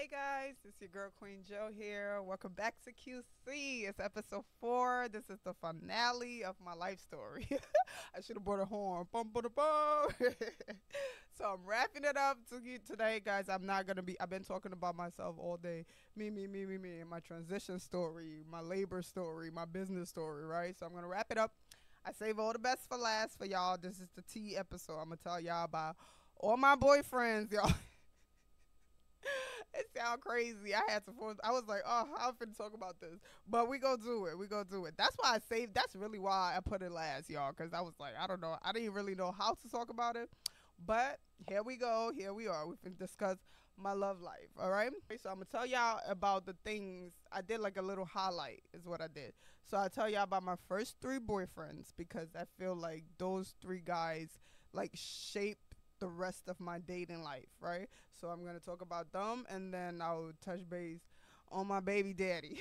Hey guys, it's your girl Queen Jo here. Welcome back to QC. It's episode 4. This is the finale of my life story. I should have bought a horn. Bum, ba, da, bum. So I'm wrapping it up today, guys. I'm not gonna be. I've been talking about myself all day. Me, and my transition story, my labor story, my business story, right? So I'm gonna wrap it up. I save all the best for last for y'all. This is the tea episode. I'm gonna tell y'all about all my boyfriends, y'all. It sounds crazy. I was like, oh, I'm finna talk about this. But we gonna do it. That's why I saved. That's really why I put it last, y'all. Because I was like, I don't know. I didn't really know how to talk about it. But here we go. Here we are. We can discuss my love life. All right. So I'm gonna tell y'all about the things. I did like a little highlight is what I did. So I tell y'all about my first 3 boyfriends. Because I feel like those 3 guys like shaped the rest of my dating life, right? So I'm gonna talk about them, and then I'll touch base on my baby daddy.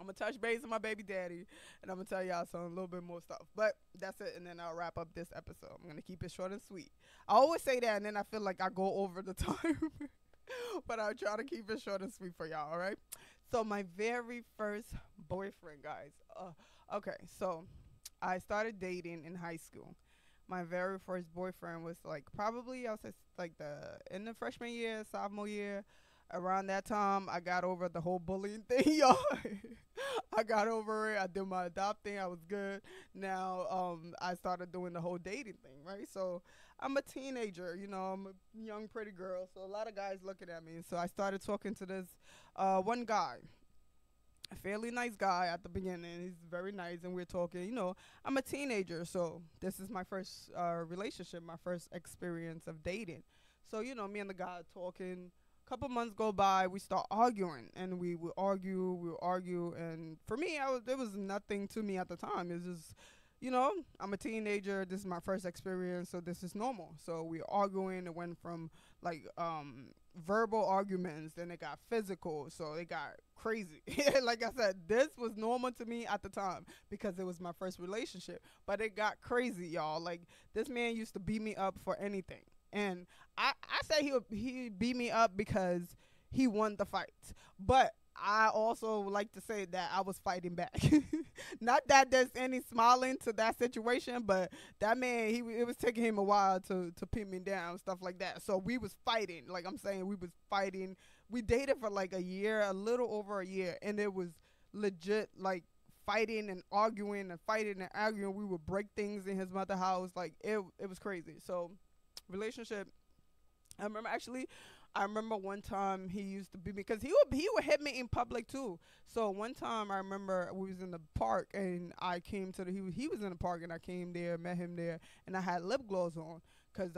I'm gonna touch base on my baby daddy, and I'm gonna tell y'all some a little bit more stuff, but that's it. And then I'll wrap up this episode. I'm gonna keep it short and sweet. I always say that, and then I feel like I go over the time. But I'll try to keep it short and sweet for y'all. All right, so my very first boyfriend, guys. Okay, so I started dating in high school. My very first boyfriend was like probably I was like the in the freshman year, sophomore year. Around that time, I got over the whole bullying thing, y'all. I got over it. I did my adopting. I was good. Now, I started doing the whole dating thing, right? So I'm a teenager, you know. I'm a young, pretty girl. So a lot of guys looking at me. So I started talking to this one guy. A fairly nice guy at the beginning. He's very nice, and we're talking. You know, I'm a teenager, so this is my first relationship, my first experience of dating. So, you know, me and the guy are talking. A couple months go by, we start arguing, and we would argue. And for me, there was nothing to me at the time. It's just, you know, I'm a teenager. This is my first experience, so this is normal. So we're arguing. It went from like verbal arguments, then it got physical, so it got crazy. Like I said, this was normal to me at the time because it was my first relationship, but it got crazy, y'all. Like, this man used to beat me up for anything, and I say he beat me up because he won the fight, but I also like to say that I was fighting back. Not that there's any smiling to that situation, but that man, it was taking him a while to pin me down, stuff like that. So we was fighting. Like I'm saying, we was fighting. We dated for like a year, a little over a year, and it was legit like fighting and arguing and fighting and arguing. We would break things in his mother's house. Like it was crazy. So relationship, I remember one time he used to beat me because he would hit me in public too. So one time I remember we was in the park, and I came to he was in the park, and I came there, met him there, and I had lip gloss on because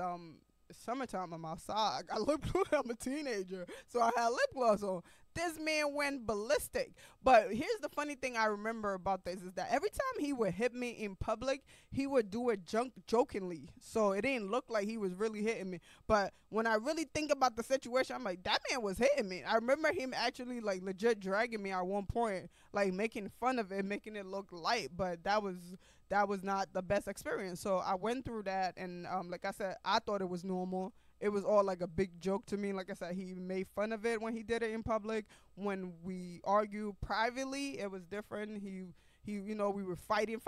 summertime, I'm outside. I got lip gloss. I'm a teenager, so I had lip gloss on. This man went ballistic. But here's the funny thing I remember about this is that every time he would hit me in public, he would do it jokingly. So it didn't look like he was really hitting me. But when I really think about the situation, I'm like, that man was hitting me. I remember him actually like legit dragging me at one point, like making fun of it, making it look light. But that was not the best experience. So I went through that, and like I said, I thought it was normal. It was all like a big joke to me. Like I said, he made fun of it when he did it in public. When we argued privately, it was different. He, you know, we were fighting,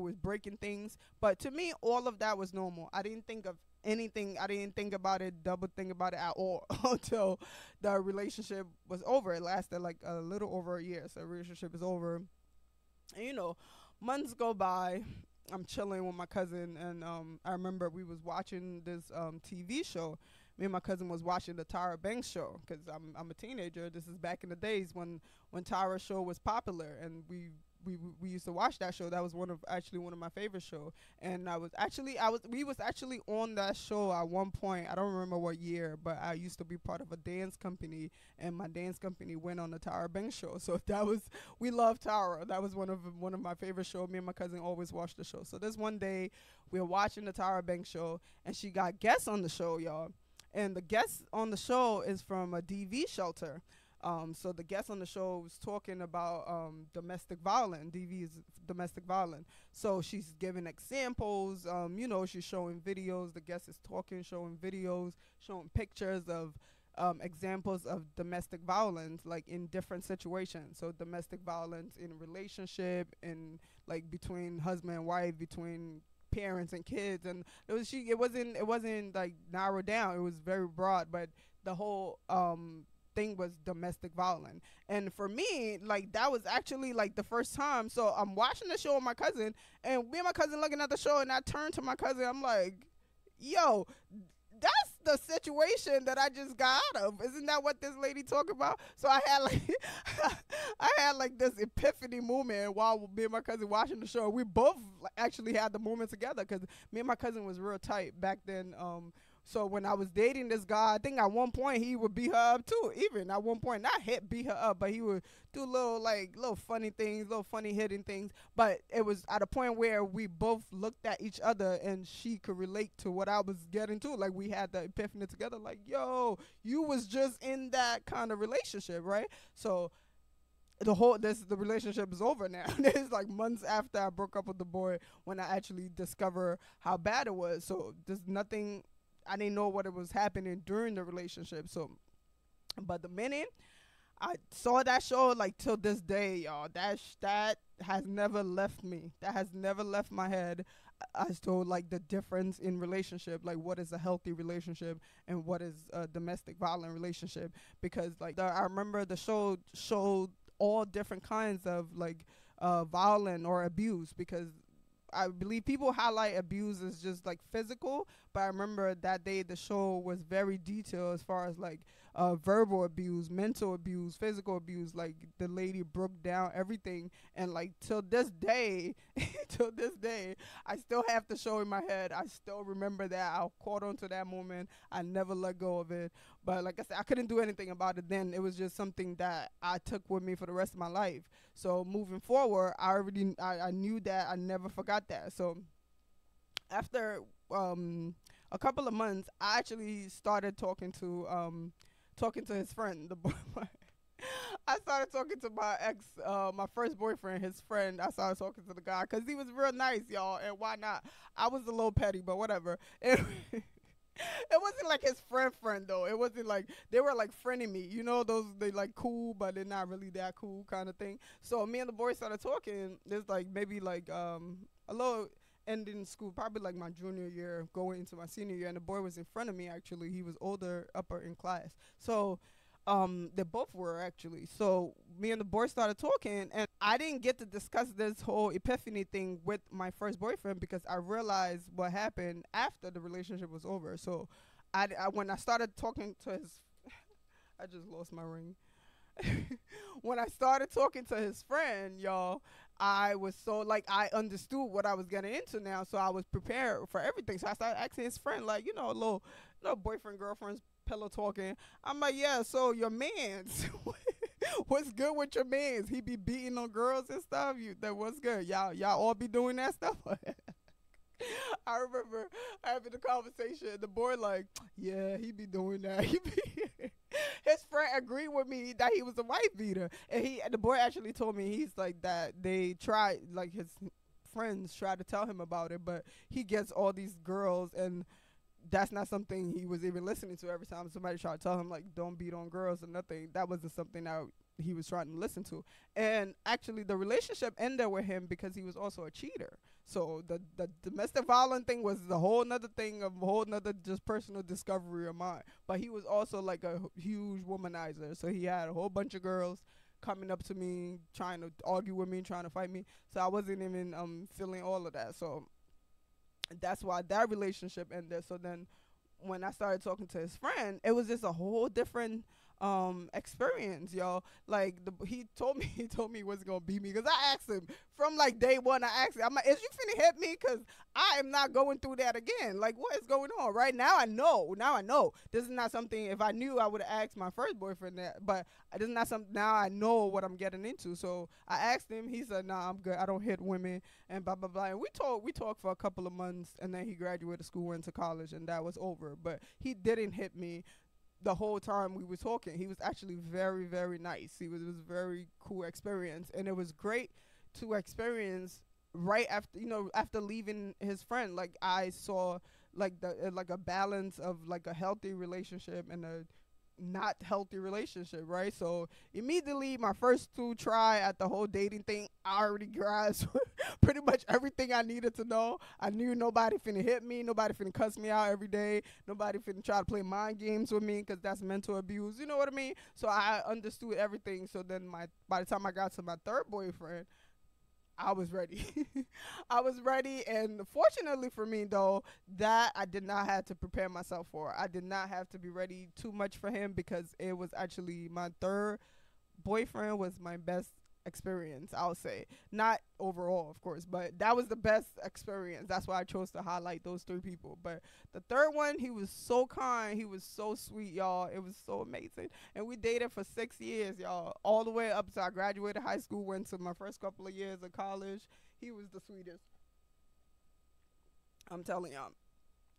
was breaking things. But to me, all of that was normal. I didn't think of anything. I didn't think about it, double think about it at all until the relationship was over. It lasted like a little over a year. So the relationship is over. And, you know, months go by. I'm chilling with my cousin, and I remember we was watching this TV show. Me and my cousin was watching the Tyra Banks show because I'm a teenager. This is back in the days when Tyra's show was popular, and we used to watch that show. That was one of my favorite show. And we was actually on that show at one point. I don't remember what year, but I used to be part of a dance company, and my dance company went on the Tyra Banks show. So we love Tyra. That was one of my favorite show. Me and my cousin always watched the show. So this one day we were watching the Tyra Banks show, and she got guests on the show, y'all. And the guest on the show is from a DV shelter. So the guest on the show was talking about domestic violence. DV is domestic violence. So she's giving examples. You know, she's showing videos. The guest is talking, showing videos, showing pictures of examples of domestic violence, like in different situations. So domestic violence in relationship, and like between husband and wife, between parents and kids, and it was it wasn't like narrowed down. It was very broad, but the whole thing was domestic violence. And for me, like, that was actually like the first time. So I'm watching the show with my cousin, and me and my cousin looking at the show, and I turned to my cousin. I'm like, yo, that's the situation that I just got out of. Isn't that what this lady talking about? So I had like this epiphany moment while me and my cousin watching the show. We both actually had the moment together, because me and my cousin was real tight back then. So when I was dating this guy, I think at one point he would beat her up too. Even at one point, not hit, beat her up, but he would do little funny things, little funny hitting things. But it was at a point where we both looked at each other, and she could relate to what I was getting to. Like, we had the epiphany together. Like, yo, you was just in that kind of relationship, right? So the relationship is over now. It's like months after I broke up with the boy when I actually discovered how bad it was. So there's nothing. I didn't know what it was happening during the relationship. So, but the minute I saw that show, like, till this day, y'all, that has never left me. That has never left my head as to like the difference in relationship, like what is a healthy relationship and what is a domestic violent relationship. Because like I remember the show showed all different kinds of like violent or abuse, because I believe people highlight abuse as just like physical, but I remember that day the show was very detailed as far as like verbal abuse, mental abuse, physical abuse. Like, the lady broke down everything, and like till this day, I still have the show in my head. I still remember that. I caught on to that moment. I never let go of it. But like I said, I couldn't do anything about it then. It was just something that I took with me for the rest of my life. So moving forward, I knew that. I never forgot that. So after a couple of months, I actually started talking to his friend, the boy. I started talking to my ex, my first boyfriend, his friend. I started talking to the guy because he was real nice, y'all, and why not? I was a little petty, but whatever. It wasn't like his friend though. It wasn't like they were like friending me, you know, those, they like cool but they're not really that cool kind of thing. So me and the boy started talking. There's like maybe like a little ending school, probably like my junior year going into my senior year, and the boy was in front of me. Actually, he was older, upper in class, so they both were actually. So me and the boy started talking, and I didn't get to discuss this whole epiphany thing with my first boyfriend because I realized what happened after the relationship was over. So when I started talking to his, I just lost my ring. When I started talking to his friend, y'all, I was so like, I understood what I was getting into now. So I was prepared for everything. So I started asking his friend, like, you know, little boyfriend, girlfriend's pillow talking. I'm like, yeah, so your man's, what's good with your man's? He be beating on girls and stuff. What's good? Y'all all be doing that stuff. I remember having the conversation. The boy like, yeah, he be doing that. His friend agreed with me that he was a wife beater, and the boy actually told me, he's like, that they tried, like his friends tried to tell him about it, but he gets all these girls, and that's not something he was even listening to. Every time somebody tried to tell him, like, don't beat on girls or nothing, that wasn't something that he was trying to listen to. And actually, the relationship ended with him because he was also a cheater. So the domestic violence thing was a whole nother thing, a whole nother just personal discovery of mine. But he was also like a huge womanizer. So he had a whole bunch of girls coming up to me, trying to argue with me, trying to fight me. So I wasn't even feeling all of that. So that's why that relationship ended. So then when I started talking to his friend, it was just a whole different experience, y'all. Like, he told me he was gonna beat me, because I asked him from like day one. I asked him, I'm like, is you finna hit me? Because I am not going through that again. Like, what is going on right now? I know this is not something, if I knew I would have asked my first boyfriend that, but this is not something, now I know what I'm getting into. So I asked him, he said, nah, I'm good, I don't hit women, and blah blah blah. And we talked for a couple of months, and then he graduated school, went to college, and that was over. But he didn't hit me the whole time we were talking. He was actually very, very nice. It was a very cool experience, and it was great to experience right after, you know, after leaving his friend. Like, I saw like the like a balance of like a healthy relationship and a not healthy relationship, right? So immediately my first two try at the whole dating thing, I already grasped pretty much everything I needed to know. I knew nobody finna hit me, nobody finna cuss me out every day, nobody finna try to play mind games with me, because that's mental abuse, you know what I mean? So I understood everything. So then by the time I got to my third boyfriend, I was ready. I was ready, and fortunately for me, though, that I did not have to prepare myself for. I did not have to be ready too much for him, because it was actually my third boyfriend was my best experience, I'll say. Not overall, of course, but that was the best experience. That's why I chose to highlight those three people. But the third one, he was so kind. He was so sweet, y'all. It was so amazing. And we dated for 6 years, y'all, all the way up to I graduated high school, went to my first couple of years of college. He was the sweetest. I'm telling y'all,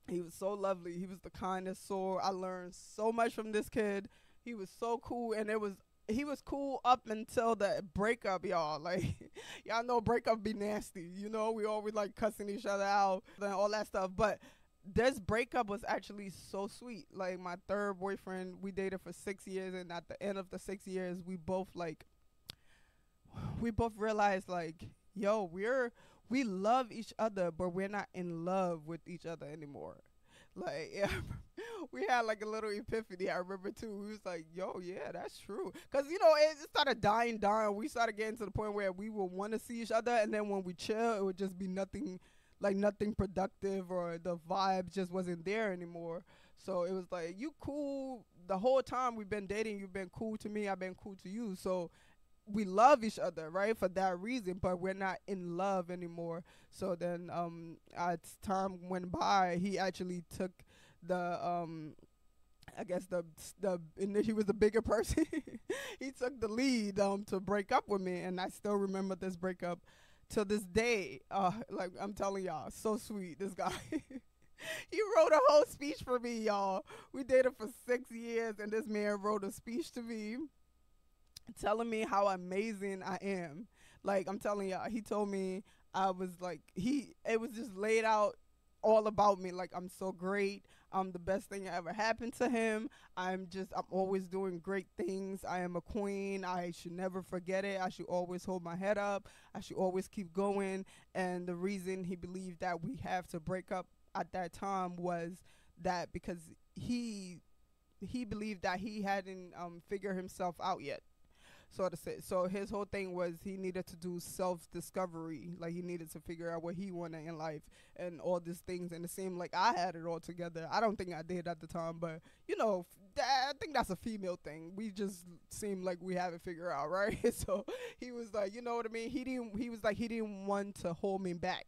he was so lovely. He was the kindest soul. I learned so much from this kid. He was so cool, and he was cool up until the breakup, y'all. Like, y'all know breakup be nasty. You know, we always like cussing each other out and all that stuff. But this breakup was actually so sweet. Like, my third boyfriend, we dated for 6 years, and at the end of the 6 years, we both realized, like, yo, we love each other, but we're not in love with each other anymore. Like, yeah, we had like a little epiphany. I remember too. We was like, "Yo, yeah, that's true." Cause you know, it started dying down. We started getting to the point where we would want to see each other, and then when we chill, it would just be nothing, like nothing productive, or the vibe just wasn't there anymore. So it was like, "You cool the whole time we've been dating. You've been cool to me. I've been cool to you." So we love each other, right, for that reason, but we're not in love anymore. So then as time went by, he actually took the I guess he was the bigger person. He took the lead to break up with me, and I still remember this breakup till this day. Like, I'm telling y'all, so sweet, this guy. He wrote a whole speech for me, y'all. We dated for 6 years, and this man wrote a speech to me telling me how amazing I am. Like, I'm telling y'all, he told me I was like, it was just laid out all about me. Like, I'm so great. I'm the best thing that ever happened to him. I'm always doing great things. I am a queen. I should never forget it. I should always hold my head up. I should always keep going. And the reason he believed that we have to break up at that time was that because he believed that he hadn't figured himself out yet. So his whole thing was he needed to do self-discovery. Like, he needed to figure out what he wanted in life and all these things. And it seemed like I had it all together. I don't think I did at the time, but, you know, I think that's a female thing. We just seem like we have it figured out, right? So he was like, you know what I mean? He was like, he didn't want to hold me back.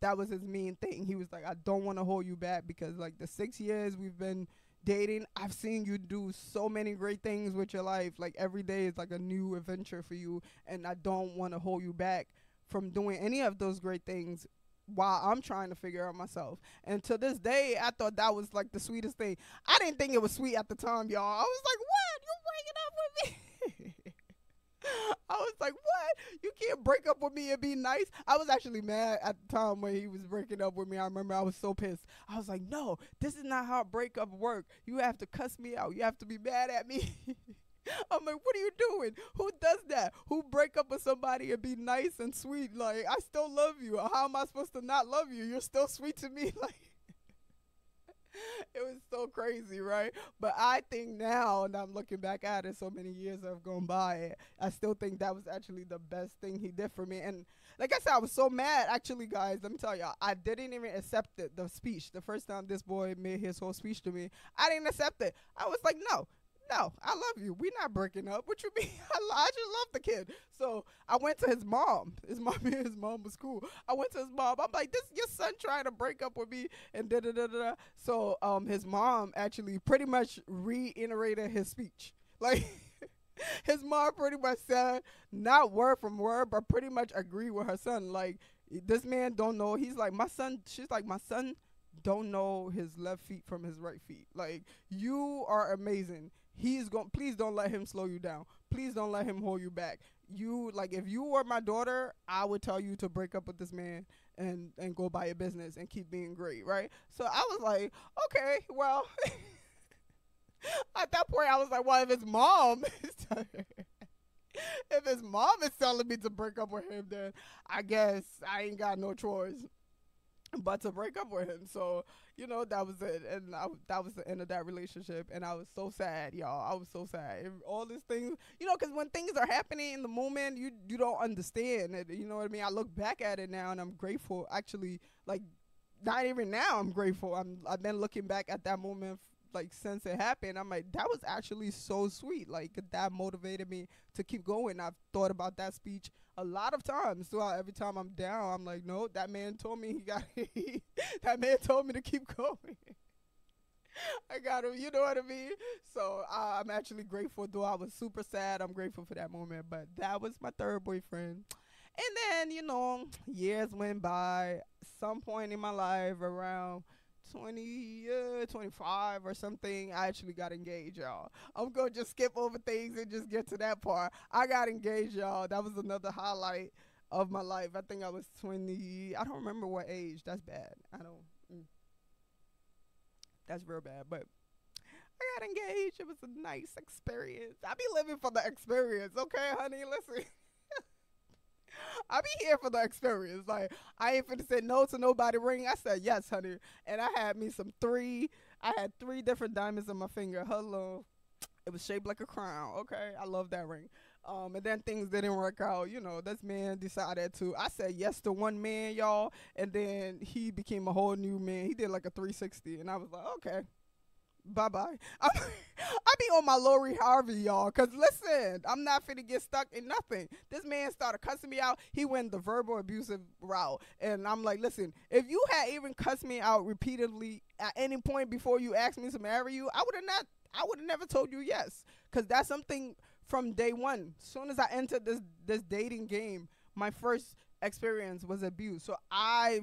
That was his main thing. He was like, I don't want to hold you back because, like, the 6 years we've been dating, I've seen you do so many great things with your life. Like, every day is like a new adventure for you, and I don't want to hold you back from doing any of those great things while I'm trying to figure out myself. And to this day, I thought that was like the sweetest thing. I didn't think it was sweet at the time, y'all. I was like, what? You breaking up with me? I was like, what? You can't break up with me and be nice? I was actually mad at the time when he was breaking up with me. I remember I was so pissed. I was like, no, this is not how breakup work. You have to cuss me out. You have to be mad at me. I'm like, what are you doing? Who does that? Who break up with somebody and be nice and sweet? Like, I still love you. How am I supposed to not love you? You're still sweet to me. Like, it was so crazy, right? But I think now, and I'm looking back at it, so many years have gone by, I still think that was actually the best thing he did for me. And like I said, I was so mad. Actually, guys, let me tell y'all, I didn't even accept it, the speech. The first time this boy made his whole speech to me, I didn't accept it. I was like, no, I love you. We're not breaking up. What you mean? I just love the kid. So I went to his mom. His mom was cool. I went to his mom. I'm like, this is your son trying to break up with me and da-da-da-da-da. So his mom actually pretty much reiterated his speech. Like, his mom pretty much said, not word from word, but pretty much agreed with her son. Like, this man don't know. She's like, my son don't know his left feet from his right feet. Like, you are amazing. He's going, please don't let him slow you down. Please don't let him hold you back. You, like, if you were my daughter, I would tell you to break up with this man and go buy your business and keep being great, right? So I was like, okay, well, at that point I was like, well, if his mom is telling her, if his mom is telling me to break up with him, then I guess I ain't got no choice but to break up with him. So, you know, that was it. And that was the end of that relationship. And I was so sad, y'all. I was so sad. All these things, you know, because when things are happening in the moment, you don't understand it. You know what I mean? I look back at it now and I'm grateful. Actually, like, not even now I'm grateful. I've been looking back at that moment, like, since it happened. I'm like, that was actually so sweet. Like, that motivated me to keep going. I've thought about that speech a lot of times. So every time I'm down, I'm like, no, that man told me that man told me to keep going. I got him, you know what I mean? So I'm actually grateful, though I was super sad. I'm grateful for that moment. But that was my third boyfriend. And then, you know, years went by. Some point in my life, around 25 or something, I actually got engaged, y'all. I'm gonna just skip over things and just get to that part. I got engaged, y'all. That was another highlight of my life. I think I was 20. I don't remember what age. That's bad. That's real bad. But I got engaged. It was a nice experience. I be living for the experience, okay, honey? Listen. I be here for the experience. Like, I ain't finna say no to nobody ring. I said yes, honey. And I had me I had three different diamonds on my finger. Hello. It was shaped like a crown. Okay. I love that ring. And then things didn't work out. You know, this man decided to, I said yes to one man, y'all. And then he became a whole new man. He did like a 360. And I was like, okay. Bye-bye. I be on my Lori Harvey, y'all, because listen, I'm not finna get stuck in nothing. This man started cussing me out. He went the verbal abusive route. And I'm like, listen, if you had even cussed me out repeatedly at any point before you asked me to marry you, I would have never told you yes, because that's something from day one. As soon as I entered this dating game, my first experience was abuse. So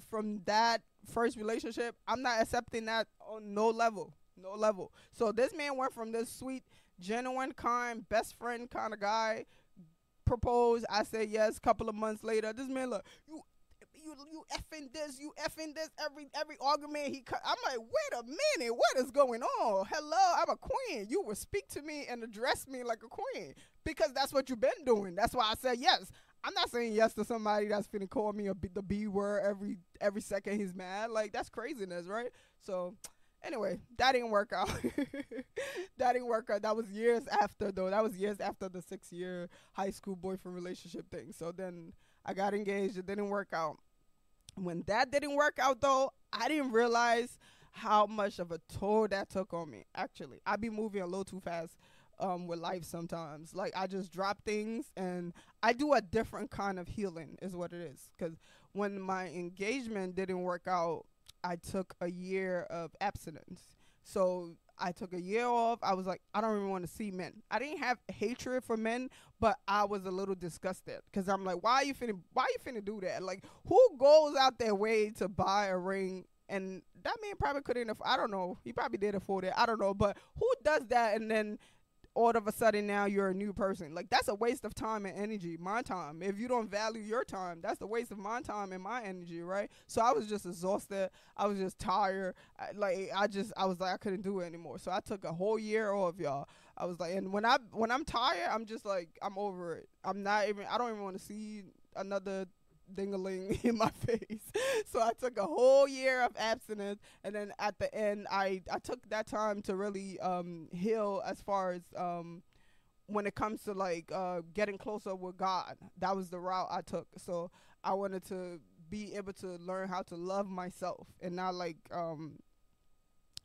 from that first relationship, I'm not accepting that on no level. No level. So this man went from this sweet, genuine, kind, best friend kind of guy, proposed, I said yes, couple of months later, this man look, you effing this, every argument he cut. I'm like, wait a minute, what is going on? Hello, I'm a queen. You will speak to me and address me like a queen, because that's what you've been doing. That's why I said yes. I'm not saying yes to somebody that's finna call me the B word every second he's mad. Like, that's craziness, right? So anyway, that didn't work out. That didn't work out. That was years after, though. That was years after the 6-year high school boyfriend relationship thing. So then I got engaged. It didn't work out. When that didn't work out, though, I didn't realize how much of a toll that took on me, actually. I be moving a little too fast with life sometimes. Like, I just drop things, and I do a different kind of healing is what it is. Because when my engagement didn't work out, I took a year of abstinence. So I took a year off. I was like, I don't even want to see men. I didn't have hatred for men, but I was a little disgusted, because I'm like, why you finna do that? Like, who goes out their way to buy a ring? And that man probably couldn't afford, I don't know. He probably did afford it. I don't know. But who does that? And then all of a sudden now you're a new person. Like, that's a waste of time and energy, my time. If you don't value your time, that's the waste of my time and my energy, right? So I was just exhausted. I was just tired. I was like, I couldn't do it anymore. So I took a whole year off, y'all. I was like, and when I'm tired, I'm just like, I'm over it. I don't even want to see another ding-a-ling in my face. So I took a whole year of abstinence, and then at the end I took that time to really heal as far as when it comes to like getting closer with God. That was the route I took. So I wanted to be able to learn how to love myself and not like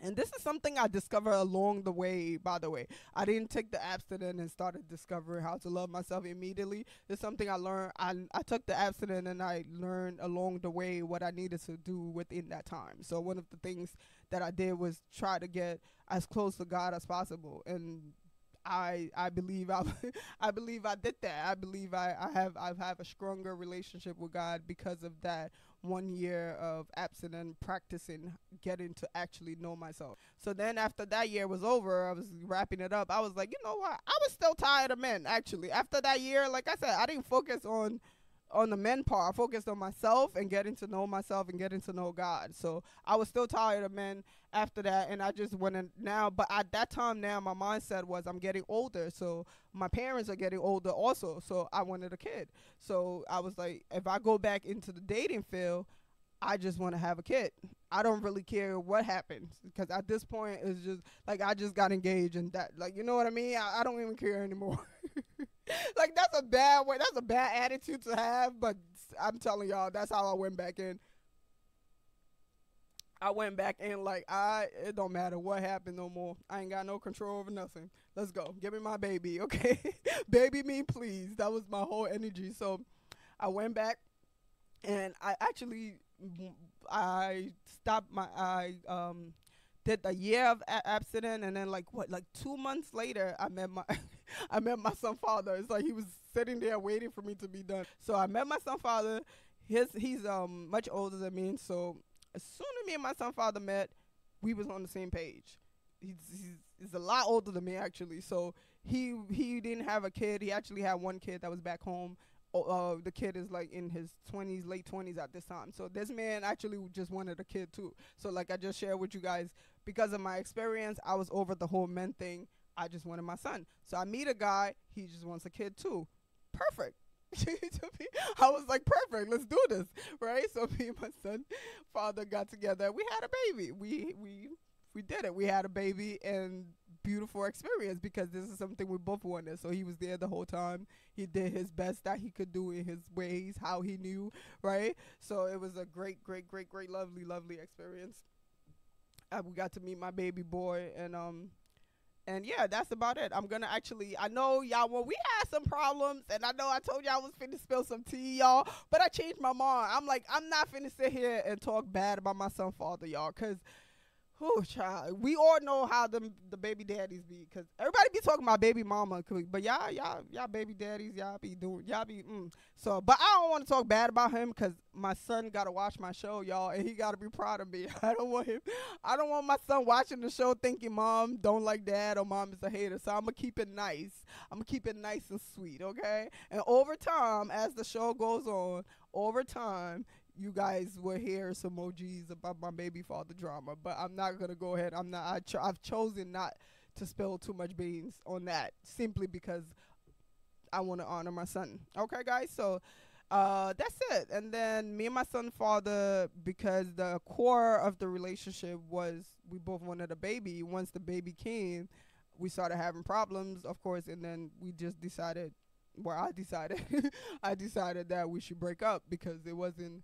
and this is something I discovered along the way, by the way. I didn't take the abstinence and started discovering how to love myself immediately. It's something I learned. I took the abstinence and I learned along the way what I needed to do within that time. So one of the things that I did was try to get as close to God as possible. And I believe I did that. I believe I have a stronger relationship with God because of that 1 year of absent and practicing, getting to actually know myself. So then after that year was over, I was wrapping it up. I was like, you know what? I was still tired of men, actually. After that year, like I said, I didn't focus on the men part. I focused on myself and getting to know myself and getting to know God. So I was still tired of men after that, and I just went in now. But at that time now, my mindset was I'm getting older, so my parents are getting older also, so I wanted a kid. So I was like, if I go back into the dating field, I just want to have a kid. I don't really care what happens, because at this point it's just like I just got engaged and that, like, you know what I mean? I don't even care anymore. Like, that's a bad way. That's a bad attitude to have. But I'm telling y'all, that's how I went back in. I went back in like, it don't matter what happened no more. I ain't got no control over nothing. Let's go. Give me my baby, okay? Baby me, please. That was my whole energy. So I went back, and I actually, I did a year of abstinence, and then like 2 months later, I met my. I met my son father. It's like he was sitting there waiting for me to be done. So I met my son father. He's much older than me. So as soon as me and my son father met, we was on the same page. He's a lot older than me, actually. So he didn't have a kid. He actually had one kid that was back home. The kid is like in his 20s, late 20s at this time. So this man actually just wanted a kid too. So like I just shared with you guys, because of my experience, I was over the whole men thing. I just wanted my son. So I meet a guy, he just wants a kid too. Perfect. I was like, perfect, let's do this, right? So me and my son father got together. We had a baby. We did it. We had a baby, and beautiful experience, because this is something we both wanted. So he was there the whole time. He did his best that he could do in his ways, how he knew, right? So it was a great, lovely experience. We got to meet my baby boy, and yeah, that's about it. I'm gonna actually, I know y'all, well, we had some problems, and I know I told y'all I was finna spill some tea, y'all, but I changed my mind. I'm like, I'm not finna sit here and talk bad about my son father, y'all, because, whew, child, we all know how the baby daddies be, because everybody be talking about baby mama, but y'all baby daddies, y'all be doing. So, but I don't want to talk bad about him, because my son got to watch my show, y'all, and he got to be proud of me. I don't want my son watching the show thinking mom don't like dad or mom is a hater. So I'm going to keep it nice. I'm going to keep it nice and sweet, okay? And over time, as the show goes on, over time, you guys will hear some emojis about my baby father drama. But I'm not going to go ahead. I've chosen not to spill too much beans on that, simply because I want to honor my son. Okay, guys? So that's it. And then me and my son father, because the core of the relationship was we both wanted a baby. Once the baby came, we started having problems, of course, and then we just decided, well, I decided that we should break up, because it wasn't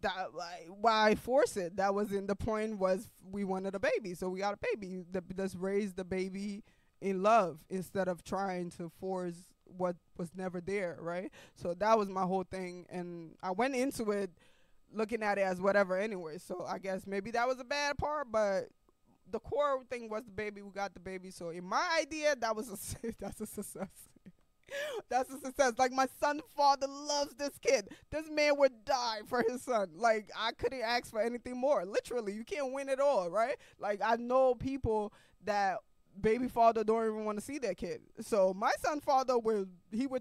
that, like, why force it? That wasn't the point. Was we wanted a baby, so we got a baby. Let's raise the baby in love instead of trying to force what was never there, right? So that was my whole thing, and I went into it looking at it as whatever anyway. So I guess maybe that was a bad part, but the core thing was the baby. We got the baby, so in my idea, that was a that's a success. That's a success. Like, my son father loves this kid. This man would die for his son. Like, I couldn't ask for anything more. Literally, you can't win it all, right? Like, I know people that baby father don't even want to see their kid. So my son father would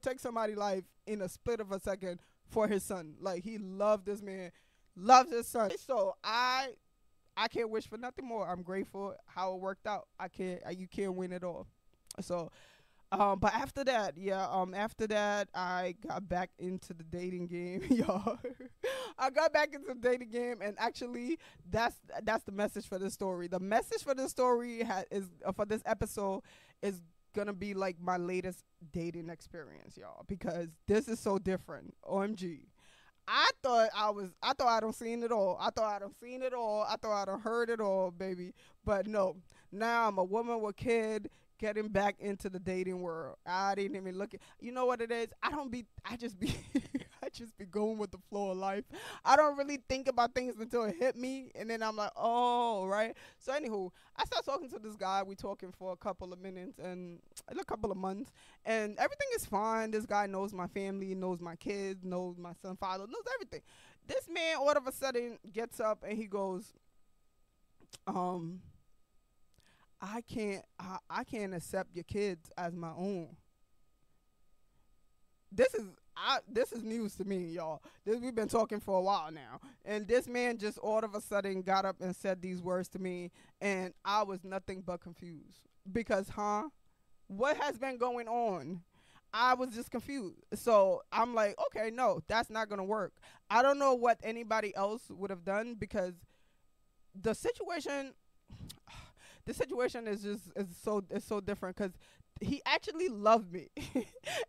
take somebody's life in a split of a second for his son. Like, he loved this man, loves his son. So I can't wish for nothing more. I'm grateful how it worked out. You can't win it all. So but after that, yeah, after that, I got back into the dating game, y'all. I got back into the dating game, and actually, that's the message for this story. The message for this story for this episode is gonna be like my latest dating experience, y'all, because this is so different. OMG. I thought I done seen it all. I thought I done heard it all, baby. But no, now I'm a woman with kid, getting back into the dating world. I didn't even look at, you know what it is? I just be going with the flow of life. I don't really think about things until it hit me, and then I'm like, oh, right. So anywho, I start talking to this guy. We talking for a couple of minutes and a couple of months, and everything is fine. This guy knows my family, knows my kids, knows my son father, knows everything. This man all of a sudden gets up and he goes, I can't accept your kids as my own. This is news to me, y'all. We've been talking for a while now. And this man just all of a sudden got up and said these words to me, and I was nothing but confused. Because, what has been going on? I was just confused. So I'm like, okay, no, that's not going to work. I don't know what anybody else would have done, because the situation is so different, because he actually loved me.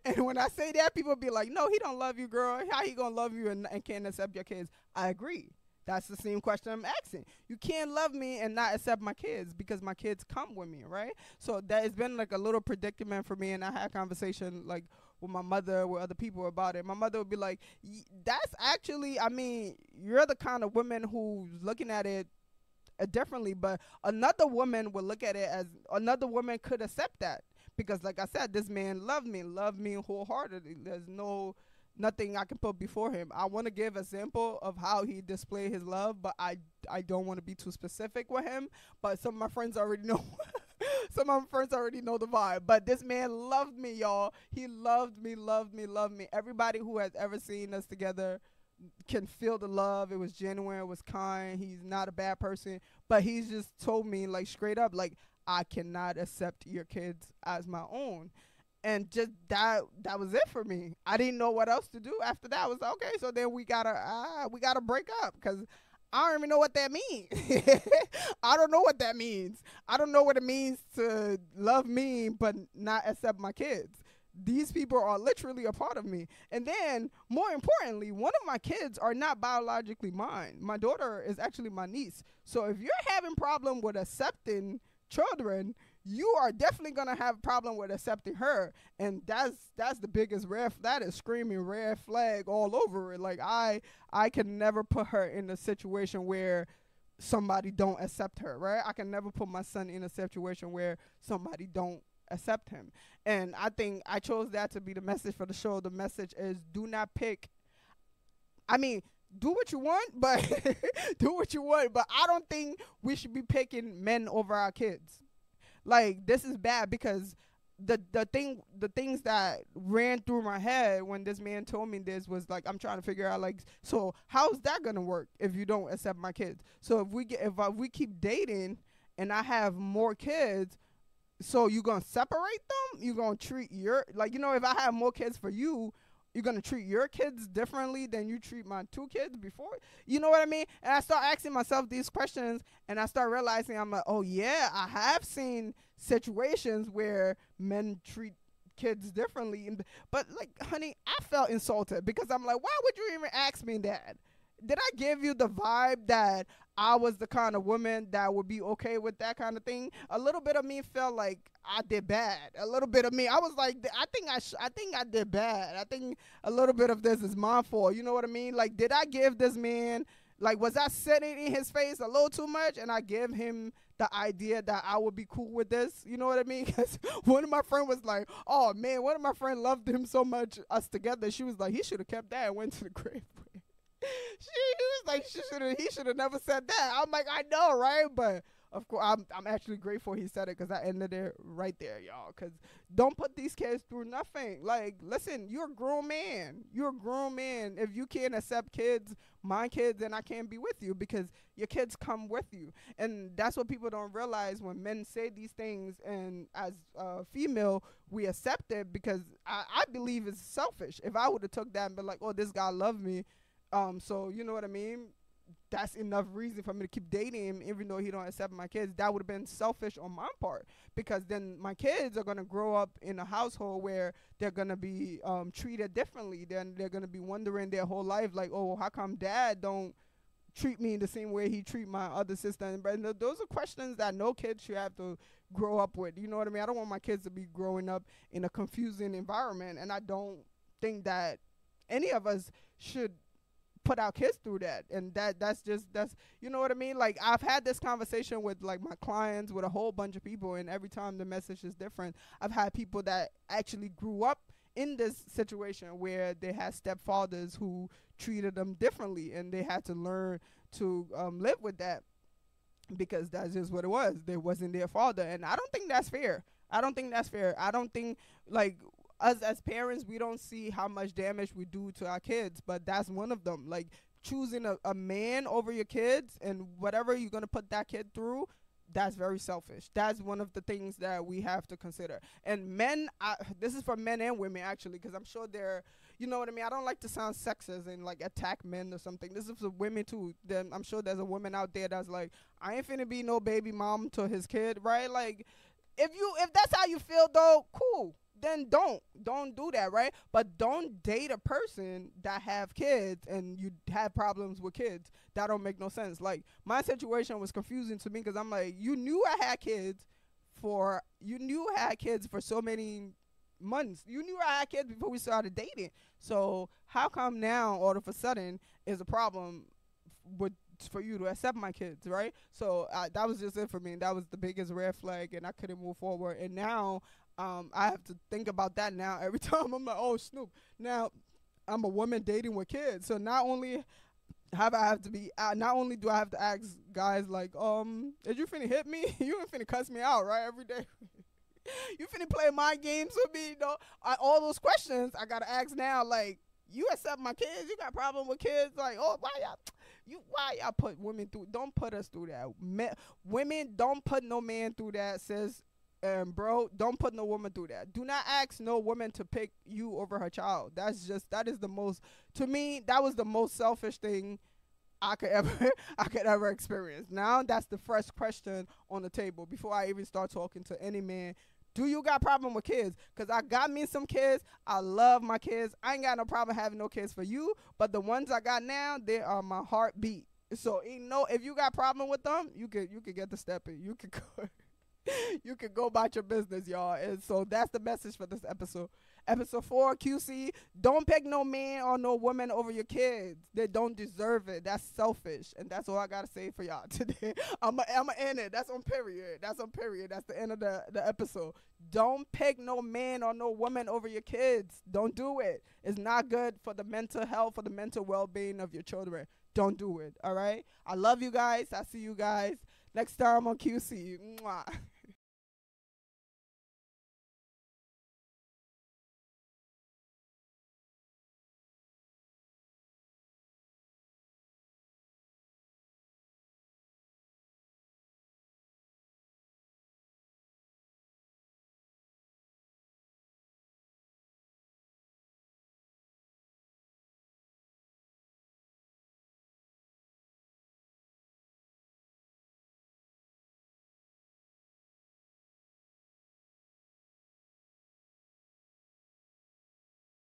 And when I say that, people be like, no, he don't love you, girl. How he going to love you and can't accept your kids? I agree. That's the same question I'm asking. You can't love me and not accept my kids, because my kids come with me, right? So that it's been like a little predicament for me, and I had a conversation like with my mother, with other people about it. My mother would be like, that's actually, I mean, you're the kind of woman who's looking at it differently, but another woman would look at it as, another woman could accept that. Because like I said, this man loved me wholeheartedly. There's nothing I can put before him. I want to give a sample of how he displayed his love, but I don't want to be too specific with him. But some of my friends already know. Some of my friends already know the vibe. But this man loved me, y'all. He loved me. Everybody who has ever seen us together can feel the love. It was genuine. It was kind. He's not a bad person. But he's just told me, like, straight up, like, I cannot accept your kids as my own. And just that was it for me. I didn't know what else to do after that. I was like, okay, so then we gotta break up, because I don't even know what that means. I don't know what that means. I don't know what it means to love me but not accept my kids. These people are literally a part of me. And then, more importantly, one of my kids are not biologically mine. My daughter is actually my niece. So if you're having a problem with accepting children, you are definitely gonna have a problem with accepting her, and that's the biggest that is screaming red flag all over it. Like I can never put her in a situation where somebody don't accept her, right? I can never put my son in a situation where somebody don't accept him, and I think I chose that to be the message for the show. The message is, do not pick. I mean, do what you want, but do what you want, but I don't think we should be picking men over our kids. Like, this is bad, because the things that ran through my head when this man told me this was like, I'm trying to figure out, like, so how's that gonna work if you don't accept my kids? So if we keep dating and I have more kids, so you gonna separate them? You gonna treat your, like, you know, if I have more kids for you, you're gonna treat your kids differently than you treat my two kids before? You know what I mean? And I start asking myself these questions, and I start realizing, I'm like, oh yeah, I have seen situations where men treat kids differently. But like, honey, I felt insulted, because I'm like, why would you even ask me that? Did I give you the vibe that I was the kind of woman that would be okay with that kind of thing? A little bit of me felt like I did bad. A little bit of me, I was like, I think I did bad. I think a little bit of this is my fault. You know what I mean? Like, did I give this man, like, was I sitting in his face a little too much, and I gave him the idea that I would be cool with this? You know what I mean? Because one of my friends was like, oh man, one of my friends loved him so much, us together. She was like, he should have kept that and went to the grave. He should have never said that. I'm like, I know, right? But of course, I'm actually grateful he said it, because I ended it right there, y'all. Because don't put these kids through nothing. Like, listen, you're a grown man. You're a grown man. If you can't accept kids, my kids, then I can't be with you, because your kids come with you. And that's what people don't realize when men say these things. And as a female, we accept it, because I believe it's selfish. If I would have took that and been like, oh, this guy loved me, so you know what I mean? That's enough reason for me to keep dating him, even though he don't accept my kids. That would have been selfish on my part, because then my kids are going to grow up in a household where they're going to be treated differently. Then they're going to be wondering their whole life, like, oh, how come dad don't treat me in the same way he treat my other sister and brother? Those are questions that no kid should have to grow up with. You know what I mean? I don't want my kids to be growing up in a confusing environment, and I don't think that any of us should put our kids through that. And that's you know what I mean? Like, I've had this conversation with, like, my clients, with a whole bunch of people, and every time the message is different. I've had people that actually grew up in this situation where they had stepfathers who treated them differently, and they had to learn to live with that, because that's just what it was. They wasn't their father, and I don't think that's fair. I don't think that's fair. I don't think, like, us as parents, we don't see how much damage we do to our kids, but that's one of them. Like, choosing a man over your kids and whatever you're going to put that kid through, that's very selfish. That's one of the things that we have to consider. And men, this is for men and women, actually, because I'm sure they're, you know what I mean? I don't like to sound sexist and, like, attack men or something. This is for women, too. Then I'm sure there's a woman out there that's like, I ain't finna be no baby mom to his kid, right? Like, if that's how you feel, though, cool. Then don't do that, right? But don't date a person that have kids and you have problems with kids. That don't make no sense. Like, my situation was confusing to me, because I'm like, you knew I had kids for so many months. You knew I had kids before we started dating. So how come now all of a sudden is a problem for you to accept my kids, right? So that was just it for me. That was the biggest red flag, and I couldn't move forward. And now I have to think about that now every time. I'm like, oh, Snoop, now I'm a woman dating with kids. So not only do I have to ask guys like, is you finna hit me? You ain't finna cuss me out, right, every day? You finna play my games with me, you know? All those questions I gotta ask now, like, you accept my kids? You got problem with kids? Like, oh, why y'all put women through? Don't put us through that. Women, don't put no man through that, sis. Bro, don't put no woman through that. Do not ask no woman to pick you over her child. That is the most, to me, that was the most selfish thing I could ever experience. Now that's the first question on the table before I even start talking to any man. Do you got problem with kids? Because I got me some kids. I love my kids. I ain't got no problem having no kids for you, but the ones I got now, they are my heartbeat. So, you know, if you got problem with them, you could get the step in. You could go. You can go about your business, y'all. And so that's the message for this episode. Episode 4, QC, don't pick no man or no woman over your kids. They don't deserve it. That's selfish. And that's all I got to say for y'all today. I'm going to end it. That's on period. That's on period. That's the end of the episode. Don't pick no man or no woman over your kids. Don't do it. It's not good for the mental health, for the mental well-being of your children. Don't do it, all right? I love you guys. I see you guys next time on QC. Mwah.